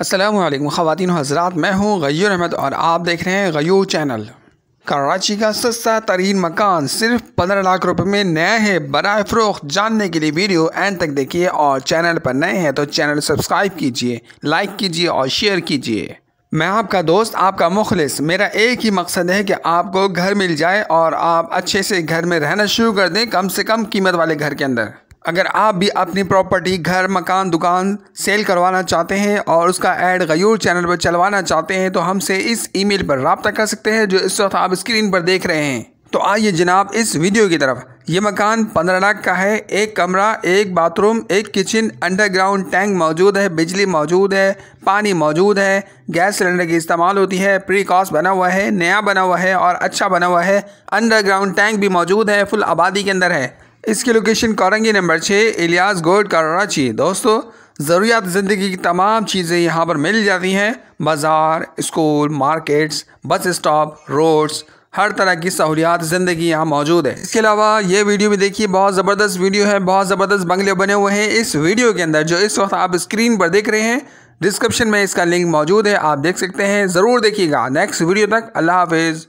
अस्सलामु अलैकुम ख़वातीन और हज़रात, मैं हूँ गयूर अहमद और आप देख रहे हैं गयूर चैनल। कराची का सस्ता तरीन मकान सिर्फ 15 लाख रुपए में नया है बराए फरोख्त। जानने के लिए वीडियो एंड तक देखिए और चैनल पर नए हैं तो चैनल सब्सक्राइब कीजिए, लाइक कीजिए और शेयर कीजिए। मैं आपका दोस्त, आपका मुखलिस। मेरा एक ही मकसद है कि आपको घर मिल जाए और आप अच्छे से घर में रहना शुरू कर दें, कम से कम कीमत वाले घर के अंदर। अगर आप भी अपनी प्रॉपर्टी, घर, मकान, दुकान सेल करवाना चाहते हैं और उसका ऐड गयूर चैनल पर चलवाना चाहते हैं तो हमसे इस ईमेल पर राब्ता कर सकते हैं जो इस वक्त आप स्क्रीन पर देख रहे हैं। तो आइए जनाब इस वीडियो की तरफ। ये मकान 15 लाख का है, 1 कमरा, 1 बाथरूम, 1 किचन, अंडरग्राउंड टैंक मौजूद है, बिजली मौजूद है, पानी मौजूद है, गैस सिलेंडर की इस्तेमाल होती है, प्रीकॉस्ट बना हुआ है, नया बना हुआ है और अच्छा बना हुआ है, अंडरग्राउंड टैंक भी मौजूद है, फुल आबादी के अंदर है। इसकी लोकेशन कारंगी नंबर 6, इलियास गोल्ड, कराची। दोस्तों, ज़रूरियात ज़िंदगी की तमाम चीज़ें यहाँ पर मिल जाती हैं। बाज़ार, school, markets, bus stop, roads, हर तरह की सहूलियात ज़िंदगी यहाँ मौजूद है। इसके अलावा ये वीडियो भी देखिए, बहुत ज़बरदस्त वीडियो है, बहुत ज़बरदस्त बंगले बने हुए हैं इस वीडियो के अंदर जो इस वक्त आप स्क्रीन पर देख रहे हैं। डिस्क्रिप्शन में इसका लिंक मौजूद है, आप देख सकते हैं, ज़रूर देखिएगा। नेक्स्ट वीडियो तक अल्लाह हाफिज़।